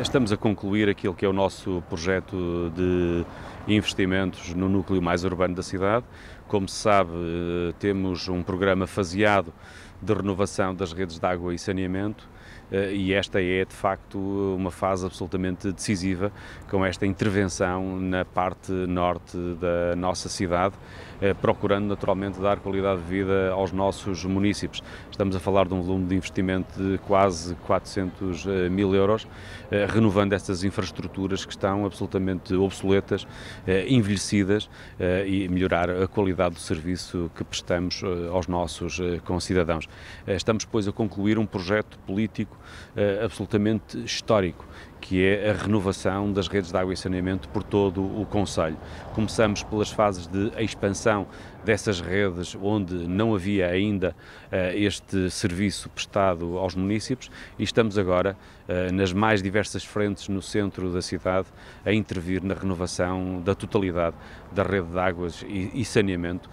Estamos a concluir aquilo que é o nosso projeto de investimentos no núcleo mais urbano da cidade. Como se sabe, temos um programa faseado de renovação das redes de água e saneamento e esta é, de facto, uma fase absolutamente decisiva com esta intervenção na parte norte da nossa cidade, procurando naturalmente dar qualidade de vida aos nossos munícipes. Estamos a falar de um volume de investimento de quase 400 mil euros, renovando estas infraestruturas que estão absolutamente obsoletas, envelhecidas e melhorar a qualidade do serviço que prestamos aos nossos concidadãos. Estamos, pois, a concluir um projeto político absolutamente histórico, que é a renovação das redes de água e saneamento por todo o concelho. Começamos pelas fases de expansão dessas redes onde não havia ainda este serviço prestado aos munícipes e estamos agora nas mais diversas frentes no centro da cidade a intervir na renovação da totalidade da rede de águas e saneamento,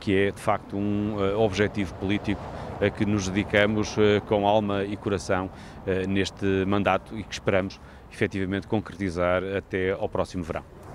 que é de facto um objetivo político a que nos dedicamos com alma e coração neste mandato e que esperamos efetivamente concretizar até ao próximo verão.